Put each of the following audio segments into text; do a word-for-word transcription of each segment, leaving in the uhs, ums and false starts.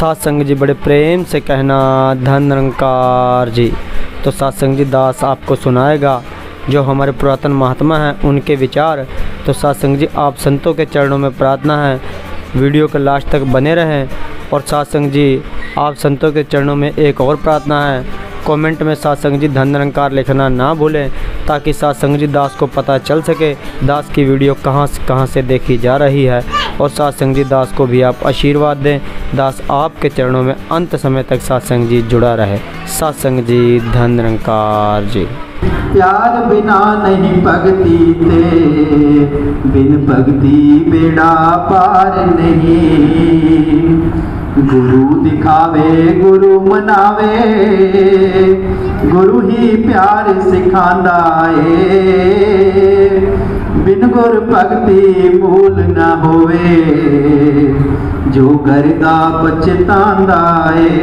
सत्संग जी बड़े प्रेम से कहना धन निरंकार जी। तो सत्संग जी दास आपको सुनाएगा जो हमारे पुरातन महात्मा हैं उनके विचार। तो सत्संग जी आप संतों के चरणों में प्रार्थना है, वीडियो के लास्ट तक बने रहें। और सत्संग जी आप संतों के चरणों में एक और प्रार्थना है, कमेंट में सत्संग जी धन निरंकार लिखना ना भूलें ताकि सत्संग जी दास को पता चल सके दास की वीडियो कहाँ से कहाँ से देखी जा रही है। और सत्संग जी दास को भी आप आशीर्वाद दें, दास आपके चरणों में अंत समय तक सत्संग जी जुड़ा रहे। सत्संग जी धन निरंकार जी। प्यार बिना नहीं भगती ते, बिन भगती बेड़ा पार नहीं। गुरु दिखावे गुरु मनावे, गुरु ही प्यार सिखांदा है। बिन गुर भगती भूल ना होवे, जो करदा पछतांदा है।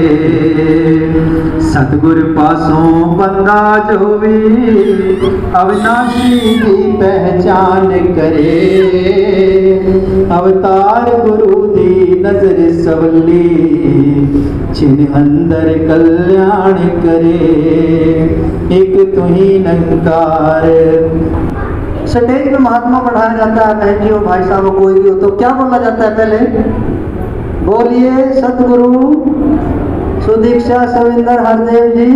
सतगुर पासों बंदा जो भी अविनाशी की पहचान करे। अवतार गुरु दी नजर सबली, छिन अंदर कल्याण करे। एक तू ही निरंकार। स्टेज पे महात्मा पढ़ाया जाता है, बहन जी और भाई साहब कोई भी हो तो क्या बोला जाता है? पहले बोलिए सतगुरु सुदीक्षा सविंदर हरदेव जी।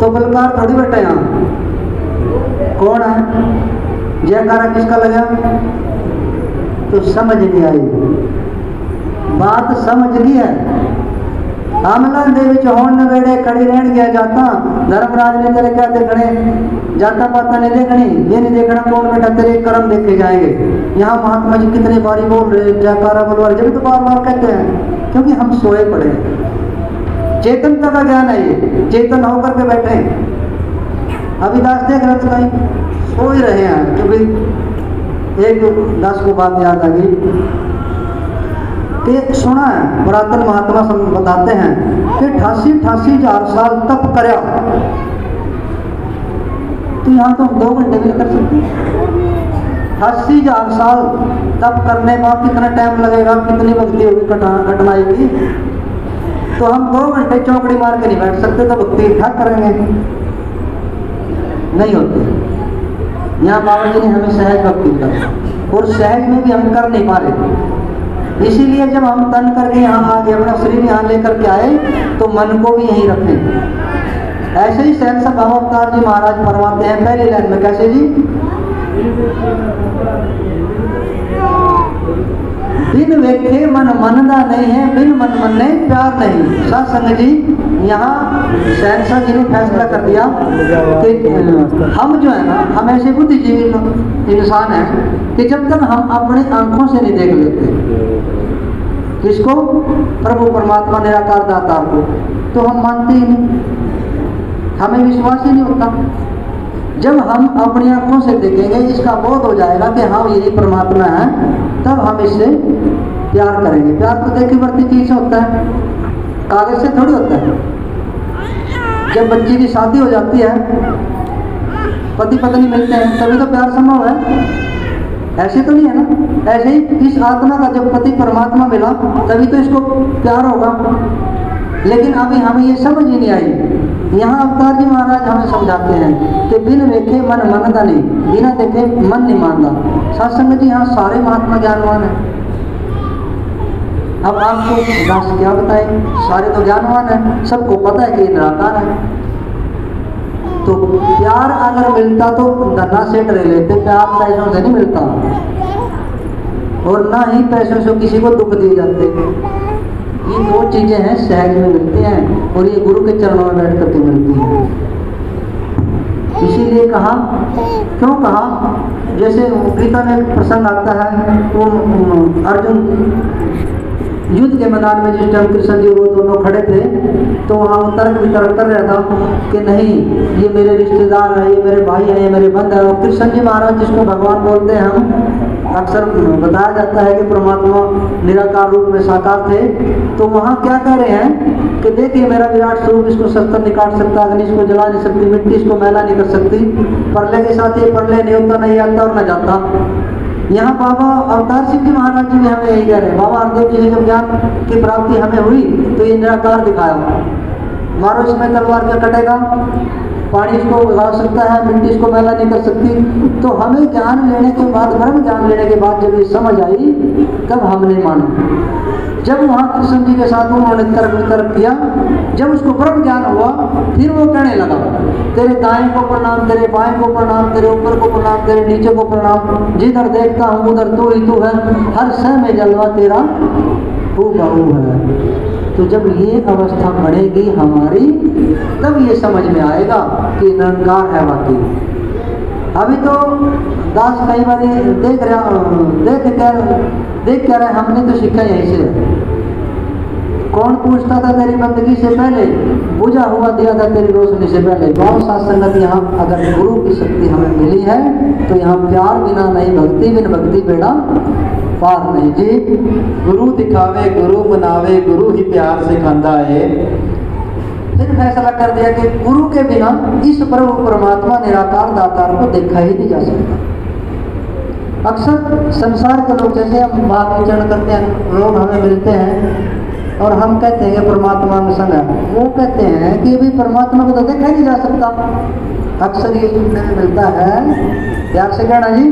तो बलकार थोड़ी बैठे यहाँ, कौन है? जयकारा किसका लगा? तो समझ नहीं आई बात, समझ नहीं है। आमलन देवी चौहान ने बेड़े खड़ी रहन गया जाता, धर्मराज ने तेरे क्या देखने जाता, पाता नहीं देखनी, ये नहीं देखना कौन बेटा तेरे कर्म देखे जाएंगे। यहाँ महात्मा जी कितने बारी बोल रहे, जयकारा बोलवा रहे, जब तो बार बार कहते हैं क्योंकि हम सोए पड़े, चेतन का ज्ञान है, चेतन होकर के बैठे। अभी दास देख रहे तो सो ही रहे हैं क्योंकि एक दास को बात याद आ गई। एक सुना है पुरातन महात्मा सब बताते हैं कि अठासी अठासी हजार साल तप करया, तो यहाँ तो हम दो घंटे भी कर सकते हैं। अस्सी हजार साल तब करने में कितना टाइम लगेगा, कितनी भक्ति होगी, घटनाएं की। तो हम दो घंटे चौकड़ी मार के नहीं बैठ सकते, तो भक्ति ठक करेंगे, नहीं होती। यहाँ बाबा जी ने हमें सहज भक्ति का, और सहज में भी हम कर नहीं पा रहे। इसीलिए जब हम तन करके यहाँ आ गए, अपना शरीर यहाँ लेकर के आए, तो मन को भी यहीं रखें। ऐसे ही सहज सब बाबा अवतार जी महाराज फरमाते हैं पहली लाइन में, कैसे जी? बिन वेखे मन मनदा नहीं है, बिन मन मन ने प्यार नहीं। सत्संग जी यहाँ सहसा जी ने फैसला कर दिया कि हम जो है ना, हम ऐसे बुद्धिजीवी इंसान हैं कि जब तक हम अपने आंखों से नहीं देख लेते किसको, प्रभु परमात्मा निराकार दाता को, तो हम मानते ही नहीं, हमें विश्वास ही नहीं होता। जब हम अपनी आंखों से देखेंगे, इसका बोध हो जाएगा कि हाँ यही परमात्मा है, तब हम इससे प्यार करेंगे। प्यार तो देखी बढ़ती चीज होता है, कागज से थोड़ी होता है। जब बच्ची की शादी हो जाती है, पति पत्नी मिलते हैं, तभी तो प्यार संभव है, ऐसे तो नहीं है ना। ऐसे ही इस आत्मा का जब पति परमात्मा मिला, तभी तो इसको प्यार होगा। लेकिन अभी हमें ये समझ ही नहीं आई। यहाँ अवतार जी महाराज हमें समझाते हैं कि बिन देखे मन मानता नहीं, बिना देखे मन नहीं मानता। सत्संग जी यहाँ सारे महात्मा ज्ञानवान हैं। अब आपको दास क्या बताए, सारे तो ज्ञानवान हैं, सबको पता है कि ये निराकार है। तो प्यार अगर मिलता तो धना से डरे लेते, प्यार पैसों से नहीं मिलता, और ना ही पैसों से किसी को दुख दिए जाते। ये दो चीजें हैं सहज में मिलती हैं, और ये गुरु के चरणों में बैठ करके मिलती हैं। इसीलिए कहा, क्यों कहा, जैसे गीता में प्रसंग आता है, वो अर्जुन युद्ध के मैदान में जिस टाइम कृष्ण जी वो दोनों खड़े थे, तो वहाँ वो तर्क वितर्क कर रहा था कि नहीं ये मेरे रिश्तेदार हैं, ये मेरे भाई हैं, ये मेरे बंद हैं। और कृष्ण जी महाराज जिसको भगवान बोलते हैं, हम अक्सर बताया जाता है कि परमात्मा निराकार रूप में साकार थे, तो वहाँ क्या कह रहे हैं कि देखिए मेरा विराट स्वरूप, इसको शस्त्र नहीं काट सकता, अग्नि इसको जला नहीं सकती, मिट्टी इसको मैला नहीं कर सकती, परले के साथ ये परले नहीं होता, नहीं आता और न जाता। यहाँ बाबा अवतार सिंह जी महाराज जी ने हमें यही कह रहे हैं। बाबा हरदेव जी ने जब ज्ञान की प्राप्ति हमें हुई तो ये निराकार दिखाया, मारो इसमें तलवार क्या कटेगा, पानी इसको उगा सकता है, मिट्टी इसको मैला नहीं कर सकती। तो हमें ज्ञान लेने के बाद, ब्रह्म ज्ञान लेने के बाद जब ये समझ आई तब हमने माना। जब वहाँ कृष्ण जी के साथ उन्होंने तर्क वितर्क किया, जब उसको ब्रह्म ज्ञान हुआ फिर वो कहने लगा, तेरे दाएं को प्रणाम, तेरे बाएं को प्रणाम, तेरे ऊपर को प्रणाम, तेरे नीचे को प्रणाम, जिधर देखता हूँ उधर तू ही तू है, हर शय में जलवा तेरा हू बहू है। तो जब ये अवस्था बढ़ेगी हमारी तब ये समझ में आएगा कि निरंकार है वाकई। अभी तो दास कई बार देख रहे देख कर देख कर हमने तो सीखा यहीं से। कौन पूछता था तेरी बंदगी से पहले, बुझा हुआ दिया था तेरी रोशनी से पहले। बहुत सात संगत यहाँ अगर गुरु की शक्ति हमें मिली है तो यहाँ प्यार बिना नहीं, भक्ति बिन भक्ति बेड़ा पार नहीं जी। गुरु दिखावे गुरु बनावे, गुरु ही प्यार सिखाता है। फिर फैसला कर दिया कि गुरु के बिना इस प्रभु परमात्मा निराकार दातार को देखा ही नहीं जा सकता। अक्सर संसार के लोग, जैसे हम बात विचरण करते हैं, लोग हमें मिलते हैं और हम कहते हैं कि परमात्मा में संग है, वो कहते हैं कि भी परमात्मा को तो देखा ही नहीं जा सकता। अक्सर ये सुनने में मिलता है, प्यार से कहना जी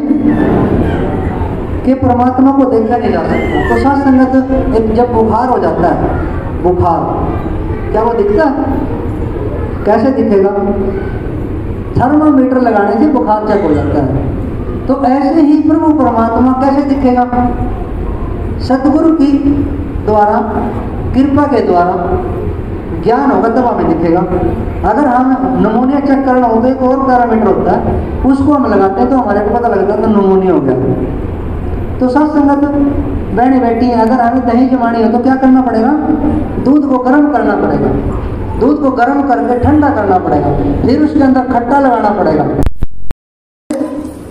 कि परमात्मा को देखा नहीं जा सकता। तो साथ संगत एक जब बुखार हो जाता है, बुखार क्या वो दिखता कैसे दिखेगा, थर्मामीटर लगाने से बुखार चेक हो जाता है। तो ऐसे ही प्रभु परमात्मा कैसे दिखेगा, सतगुरु की द्वारा कृपा के द्वारा ज्ञान होगा तब हमें दिखेगा। अगर हम नमूनिया चेक करना होगा, एक और पैरामीटर होता है उसको हम लगाते हैं तो हमारे को पता लगता है तो नमूनिया हो गया। तो साथ संगत बहने बैठी हैं, अगर हमें दही जमानी हो तो क्या करना पड़ेगा, दूध को गर्म करना पड़ेगा, दूध को गर्म करके ठंडा करना पड़ेगा, फिर उसके अंदर खट्टा लगाना पड़ेगा।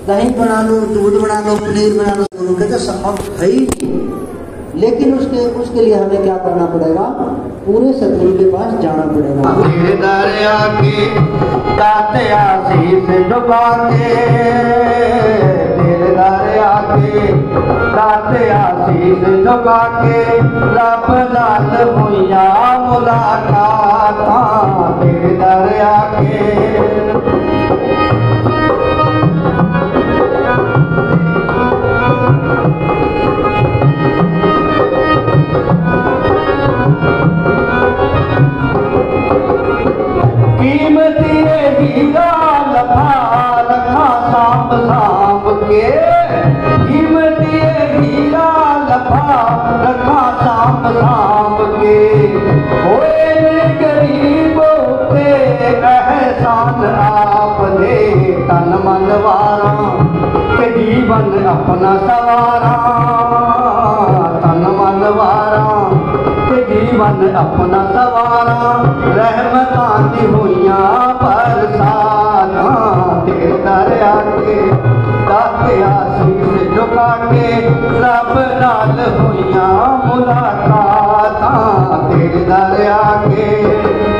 दही बना लो, दूध बना लो, पनीर बना लो, गुरु के तो संभव है ही नहीं। लेकिन उसके उसके लिए हमें क्या करना पड़ेगा, पूरे सतगुरु के पास जाना पड़ेगा। दाते आशीष झुका के रब लाल भुइया मुलाकात तेरे दर आके, कीमती है हीरा लखा लखा सांप सांप के, रखा सांप सांप के, होए गरीबों पे एहसान आपने, तन मन वारा के जीवन अपना सवारा, तन मन वारा के जीवन अपना सवारा, रहमतां दी होइया बरसाना तेरे दर आके, दाते आशीष झुका के रब नाल होइयां मुलाकातां तेरे दर आके।